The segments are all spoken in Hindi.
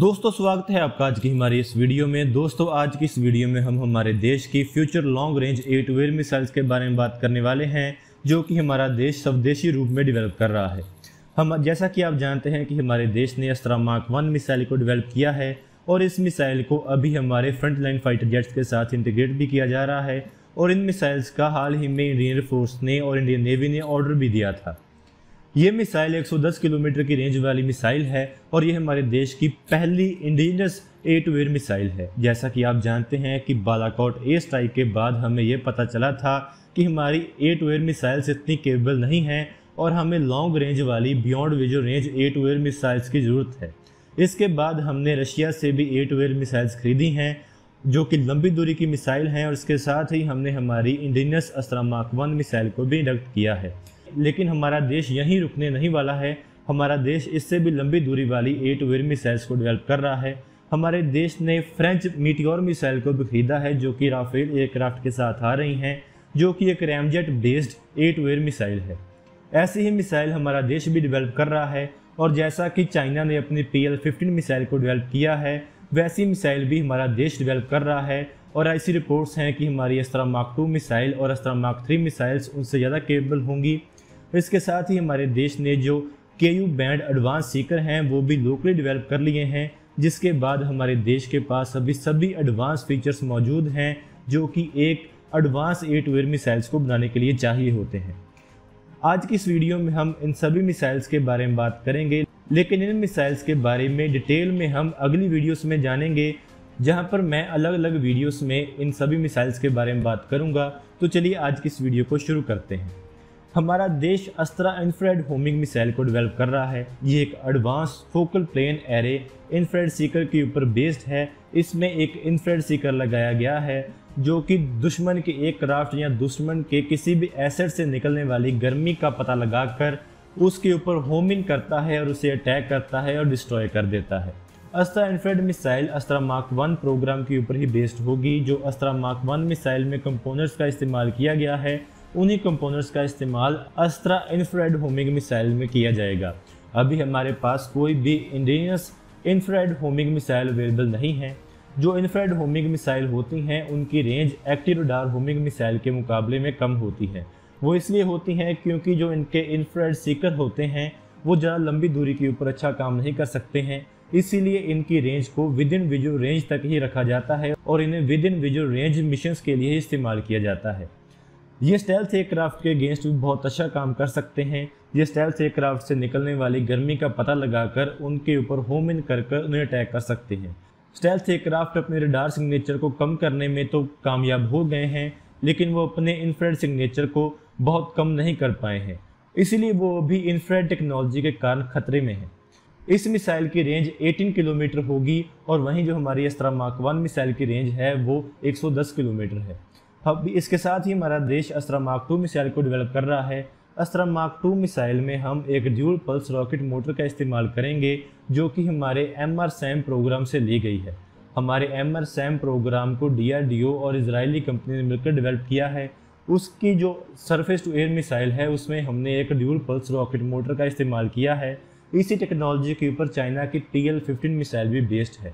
दोस्तों स्वागत है आपका आज की हमारी इस वीडियो में। दोस्तों आज की इस वीडियो में हम हमारे देश की future long range air to air missiles के बारे में बात करने वाले हैं, जो कि हमारा देश स्वदेशी रूप में डेवलप कर रहा है। हम जैसा कि आप जानते हैं कि हमारे देश ने अस्त्रा मार्क 1 मिसाइल को डेवलप किया है और इस मिसाइल को अभी हमारे फ्रंट लाइन फाइटर जेट्स के साथ इंटीग्रेट भी किया जा रहा है और इन मिसाइल्स का हाल ही में इंडियन एयरफोर्स ने और इंडियन नेवी ने ऑर्डर भी दिया था। ये मिसाइल 110 किलोमीटर की रेंज वाली मिसाइल है और ये हमारे देश की पहली indigenous air to air missile है। जैसा कि आप जानते हैं कि बालाकोट एयर स्ट्राइक के बाद हमें यह पता चला था कि हमारी एयर टू एयर मिसाइल्स इतनी केपेबल नहीं हैं और हमें लॉन्ग रेंज वाली beyond visual range air to air missiles की ज़रूरत है। इसके बाद हमने रशिया से भी एयर टू एयर मिसाइल्स खरीदी हैं जो कि लंबी दूरी की मिसाइल हैं और इसके साथ ही हमने हमारी इंडिजिनस अस्त्रा मार्क 1 मिसाइल को भी इंडक्ट किया है। लेकिन हमारा देश यहीं रुकने नहीं वाला है। हमारा देश इससे भी लंबी दूरी वाली एयर टू एयर मिसाइल्स को डेवलप कर रहा है। हमारे देश ने फ्रेंच मीटियोर मिसाइल को भी खरीदा है जो कि राफेल एयरक्राफ्ट के साथ आ रही हैं, जो कि एक ramjet based air to air missile है। ऐसी ही मिसाइल हमारा देश भी डेवलप कर रहा है और जैसा कि चाइना ने अपनी PL-15 मिसाइल को डेवलप किया है, वैसी मिसाइल भी हमारा देश डेवलप कर रहा है। और ऐसी रिपोर्ट्स हैं कि हमारी अस्त्रा मार्क 2 मिसाइल और अस्त्रा मार्क 3 मिसाइल्स उनसे ज़्यादा केपेबल होंगी। इसके साथ ही हमारे देश ने जो KU बैंड एडवांस सीकर हैं वो भी लोकली डेवलप कर लिए हैं, जिसके बाद हमारे देश के पास अभी सभी एडवांस फीचर्स मौजूद हैं जो कि एक advance air to air missiles को बनाने के लिए चाहिए होते हैं। आज की इस वीडियो में हम इन सभी मिसाइल्स के बारे में बात करेंगे, लेकिन इन मिसाइल्स के बारे में डिटेल में हम अगली वीडियोस में जानेंगे, जहां पर मैं अलग अलग वीडियोस में इन सभी मिसाइल्स के बारे में बात करूंगा। तो चलिए आज की इस वीडियो को शुरू करते हैं। हमारा देश अस्त्रा इन्फ्रारेड होमिंग मिसाइल को डेवलप कर रहा है। ये एक advance focal plane array infrared seeker के ऊपर बेस्ड है। इसमें एक इन्फ्रारेड सीकर लगाया गया है जो कि दुश्मन के एयरक्राफ्ट या दुश्मन के किसी भी एसेट से निकलने वाली गर्मी का पता लगाकर उसके ऊपर होमिंग करता है और उसे अटैक करता है और डिस्ट्रॉय कर देता है। Astra infrared missile Astra mark 1 programme के ऊपर ही बेस्ड होगी। जो अस्त्रा मार्क 1 मिसाइल में कंपोनेंट्स का इस्तेमाल किया गया है, उन्हीं कंपोनेंट्स का इस्तेमाल अस्त्रा इन्फ्रारेड होमिंग मिसाइल में किया जाएगा। अभी हमारे पास कोई भी indigenous infrared homing missile available नहीं है। जो इन्फ्रारेड होमिंग मिसाइल होती हैं उनकी range active radar homing missile के मुकाबले में कम होती है। वो इसलिए होती हैं क्योंकि जो इनके इन्फ्रारेड सीकर होते हैं वो ज़्यादा लंबी दूरी के ऊपर अच्छा काम नहीं कर सकते हैं, इसीलिए इनकी रेंज को विद इन विजुअल रेंज तक ही रखा जाता है और इन्हें within visual range missions के लिए इस्तेमाल किया जाता है। ये स्टेल्थ एयरक्राफ्ट के अगेंस्ट भी बहुत अच्छा काम कर सकते हैं। ये स्टेल्थ एयरक्राफ्ट से निकलने वाली गर्मी का पता लगाकर उनके ऊपर होम इन कर कर उन्हें अटैक कर सकते हैं। स्टेल्थ एयरक्राफ्ट अपने रडार सिग्नेचर को कम करने में तो कामयाब हो गए हैं, लेकिन वो अपने इन्फ्रारेड सिग्नेचर को बहुत कम नहीं कर पाए हैं, इसीलिए वो भी इन्फ्रारेड टेक्नोलॉजी के कारण खतरे में है। इस मिसाइल की रेंज 18 किलोमीटर होगी और वहीं जो हमारी अस्त्रा मार्क 1 मिसाइल की रेंज है वो 110 किलोमीटर है। अब इसके साथ ही हमारा देश अस्त्रा मार्क 2 मिसाइल को डेवलप कर रहा है। अस्त्रा मार्क 2 मिसाइल में हम एक ड्यूल पल्स रॉकेट मोटर का इस्तेमाल करेंगे जो कि हमारे MR SAM प्रोग्राम से ली गई है। हमारे MR SAM प्रोग्राम को DRDO और इजरायली कंपनी ने मिलकर डेवलप किया है। उसकी जो सरफेस टू एयर मिसाइल है उसमें हमने एक ड्यूल पल्स रॉकेट मोटर का इस्तेमाल किया है। इसी टेक्नोलॉजी के ऊपर चाइना की PL-15 मिसाइल भी बेस्ड है।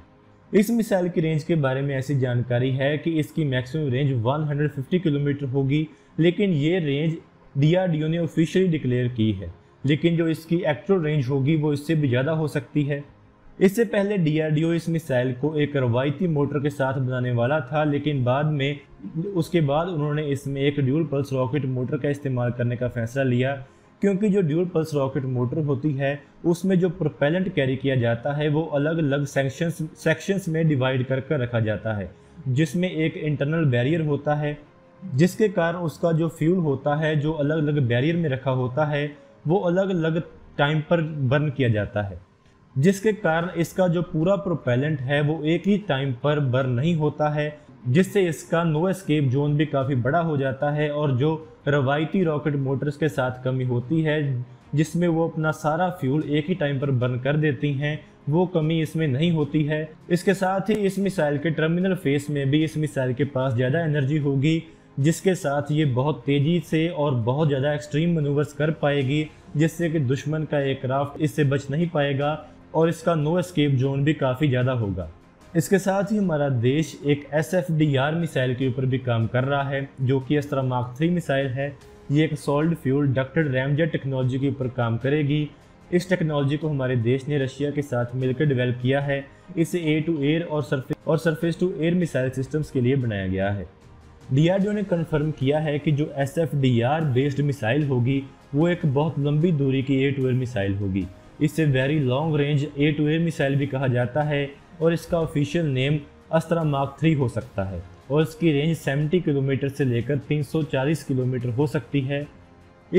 इस मिसाइल की रेंज के बारे में ऐसी जानकारी है कि इसकी मैक्सिमम रेंज 150 किलोमीटर होगी, लेकिन ये रेंज DRDO ने ऑफिशियली डिक्लेयर की है, लेकिन जो इसकी एक्चुअल रेंज होगी वो इससे भी ज़्यादा हो सकती है। इससे पहले DRDO इस मिसाइल को एक रवायती मोटर के साथ बनाने वाला था, लेकिन उसके बाद उन्होंने इसमें एक ड्यूल पल्स रॉकेट मोटर का इस्तेमाल करने का फैसला लिया, क्योंकि जो ड्यूल पल्स रॉकेट मोटर होती है उसमें जो प्रोपेलेंट कैरी किया जाता है वो अलग अलग सेक्शंस में डिवाइड कर कर रखा जाता है, जिसमें एक इंटरनल बैरियर होता है जिसके कारण उसका जो फ्यूल होता है जो अलग अलग बैरियर में रखा होता है वो अलग अलग टाइम पर बर्न किया जाता है, जिसके कारण इसका जो पूरा प्रोपेलेंट है वो एक ही टाइम पर बर्न नहीं होता है, जिससे इसका नो एस्केप जोन भी काफ़ी बड़ा हो जाता है। और जो रवायती रॉकेट मोटर्स के साथ कमी होती है जिसमें वो अपना सारा फ्यूल एक ही टाइम पर बर्न कर देती हैं, वो कमी इसमें नहीं होती है। इसके साथ ही इस मिसाइल के टर्मिनल फेस में भी इस मिसाइल के पास ज़्यादा एनर्जी होगी, जिसके साथ ये बहुत तेज़ी से और बहुत ज़्यादा एक्सट्रीम मनूवर्स कर पाएगी, जिससे कि दुश्मन का एयरक्राफ्ट इससे बच नहीं पाएगा और इसका नो एस्केप जोन भी काफ़ी ज़्यादा होगा। इसके साथ ही हमारा देश एक SFDR मिसाइल के ऊपर भी काम कर रहा है जो कि अस्त्रा मार्क 3 मिसाइल है। ये एक solid fuel ducted ramjet technology के ऊपर काम करेगी। इस टेक्नोलॉजी को हमारे देश ने रशिया के साथ मिलकर डेवलप किया है। इसे एयर टू एयर और surface to air missile systems के लिए बनाया गया है। DRDO ने कन्फर्म किया है कि जो SFDR बेस्ड मिसाइल होगी वो एक बहुत लंबी दूरी की एयर टू एयर मिसाइल होगी। इसे very long range air to air missile भी कहा जाता है और इसका ऑफिशियल नेम अस्त्रा मार्क 3 हो सकता है और इसकी रेंज 70 किलोमीटर से लेकर 340 किलोमीटर हो सकती है।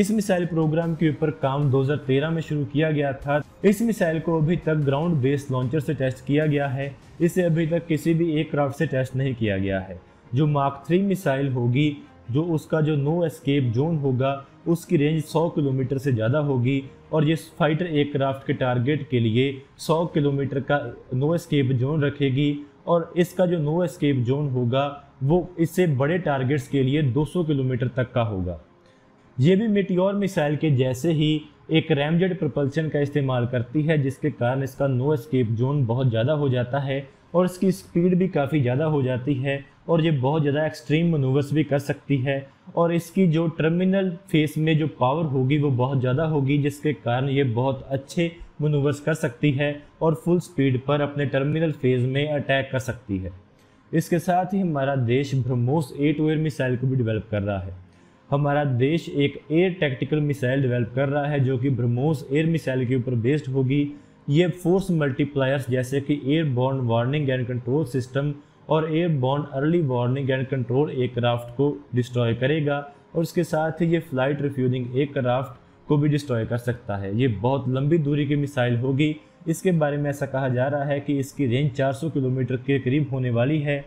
इस मिसाइल प्रोग्राम के ऊपर काम 2013 में शुरू किया गया था। इस मिसाइल को अभी तक ग्राउंड बेस्ड लॉन्चर से टेस्ट किया गया है। इसे अभी तक किसी भी एयरक्राफ्ट से टेस्ट नहीं किया गया है। जो मार्क 3 मिसाइल होगी जो उसका जो नो एस्केप जोन होगा उसकी रेंज 100 किलोमीटर से ज़्यादा होगी और ये फाइटर एयरक्राफ्ट के टारगेट के लिए 100 किलोमीटर का नो एस्केप जोन रखेगी और इसका जो नो एस्केप जोन होगा वो इससे बड़े टारगेट्स के लिए 200 किलोमीटर तक का होगा। ये भी मेटियोर मिसाइल के जैसे ही एक रैमजेट प्रपल्शन का इस्तेमाल करती है जिसके कारण इसका नो एस्केप जोन बहुत ज़्यादा हो जाता है और इसकी स्पीड भी काफ़ी ज़्यादा हो जाती है और ये बहुत ज़्यादा एक्सट्रीम मनूवर्स भी कर सकती है और इसकी जो टर्मिनल फेस में जो पावर होगी वो बहुत ज़्यादा होगी जिसके कारण ये बहुत अच्छे मनूवर्स कर सकती है और फुल स्पीड पर अपने टर्मिनल फेज़ में अटैक कर सकती है। इसके साथ ही हमारा देश ब्रह्मोस AA मिसाइल को भी डेवलप कर रहा है। हमारा देश एक एयर टैक्टिकल मिसाइल डेवलप कर रहा है जो कि ब्रह्मोस एयर मिसाइल के ऊपर बेस्ड होगी। ये फोर्स मल्टीप्लायर्स जैसे कि airborne warning and control system और airborne early warning and control aircraft को डिस्ट्रॉय करेगा और इसके साथ ही ये फ्लाइट रिफ्यूजिंग एयरक्राफ्ट को भी डिस्ट्रॉय कर सकता है। ये बहुत लंबी दूरी की मिसाइल होगी। इसके बारे में ऐसा कहा जा रहा है कि इसकी रेंज 400 किलोमीटर के करीब होने वाली है।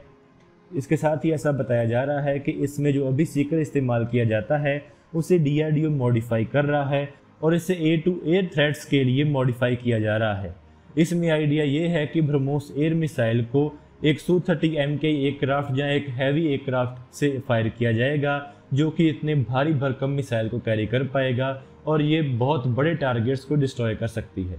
इसके साथ ही ऐसा बताया जा रहा है कि इसमें जो अभी सीकर इस्तेमाल किया जाता है उसे DRDO मॉडिफाई कर रहा है और इसे एयर टू एयर थ्रेड्स के लिए मॉडिफाई किया जा रहा है। इसमें आइडिया ये है कि ब्रह्मोस एयर मिसाइल को एक Su-30M के एयरक्राफ्ट या एक हैवी एयरक्राफ्ट से फायर किया जाएगा जो कि इतने भारी भरकम मिसाइल को कैरी कर पाएगा और ये बहुत बड़े टारगेट्स को डिस्ट्रॉय कर सकती है।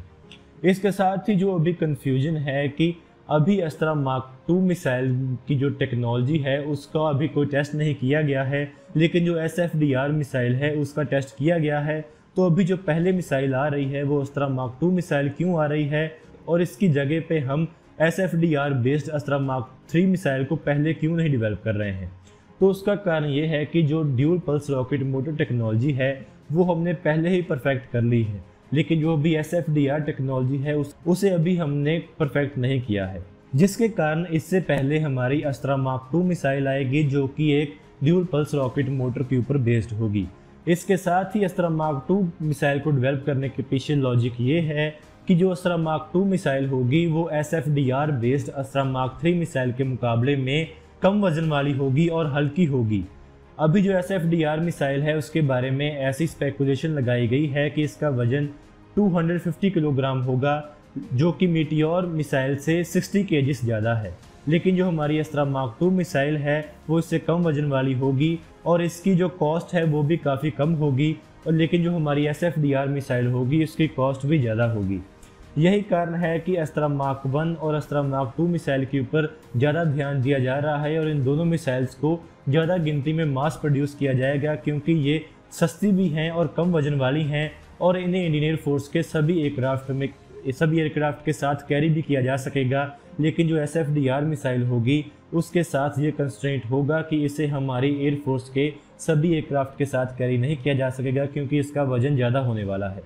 इसके साथ ही जो अभी कन्फ्यूजन है कि अभी अस्त्रा मार्क 2 मिसाइल की जो टेक्नोलॉजी है उसका अभी कोई टेस्ट नहीं किया गया है लेकिन जो SFDR मिसाइल है उसका टेस्ट किया गया है। तो अभी जो पहले मिसाइल आ रही है वो अस्त्रा मार्क 2 मिसाइल क्यों आ रही है और इसकी जगह पे हम SFDR based Astra Mark 3 missile को पहले क्यों नहीं डेवलप कर रहे हैं। तो उसका कारण ये है कि जो dual pulse rocket motor technology है वो हमने पहले ही परफेक्ट कर ली है लेकिन जो भी SFDR टेक्नोलॉजी है उसे अभी हमने परफेक्ट नहीं किया है जिसके कारण इससे पहले हमारी अस्त्रा मार्क 2 मिसाइल आएगी जो कि एक ड्यूल पल्स रॉकेट मोटर के ऊपर बेस्ड होगी। इसके साथ ही अस्त्रा मार्क 2 मिसाइल को डेवलप करने के पीछे लॉजिक ये है कि जो अस्त्रा मार्क 2 मिसाइल होगी वो SFDR based Astra Mark 3 missile के मुकाबले में कम वजन वाली होगी और हल्की होगी। अभी जो SFDR मिसाइल है उसके बारे में ऐसी स्पेकुलेशन लगाई गई है कि इसका वजन 250 किलोग्राम होगा जो कि मीटियोर मिसाइल से 60 kg ज़्यादा है लेकिन जो हमारी अस्त्रा मार्क 2 मिसाइल है वो इससे कम वजन वाली होगी और इसकी जो कॉस्ट है वो भी काफ़ी कम होगी और लेकिन जो हमारी SFDR मिसाइल होगी उसकी कॉस्ट भी ज़्यादा होगी। यही कारण है कि अस्त्रा मार्क 1 और अस्त्रा मार्क 2 मिसाइल के ऊपर ज़्यादा ध्यान दिया जा रहा है और इन दोनों मिसाइल्स को ज़्यादा गिनती में मास प्रोड्यूस किया जाएगा क्योंकि ये सस्ती भी हैं और कम वजन वाली हैं और इन्हें इंडियन एयरफोर्स के सभी एयरक्राफ्ट के साथ कैरी भी किया जा सकेगा। लेकिन जो SFDR मिसाइल होगी उसके साथ ये कंस्ट्रेंट होगा कि इसे हमारी एयरफोर्स के सभी एयरक्राफ्ट के साथ कैरी नहीं किया जा सकेगा क्योंकि इसका वजन ज़्यादा होने वाला है।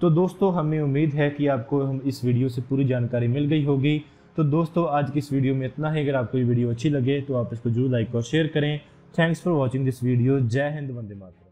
तो दोस्तों हमें उम्मीद है कि आपको हम इस वीडियो से पूरी जानकारी मिल गई होगी। तो दोस्तों आज की इस वीडियो में इतना ही। अगर आपको ये वीडियो अच्छी लगे तो आप इसको जरूर लाइक और शेयर करें। Thanks for watching this video. जय हिंद, वंदे मातरम।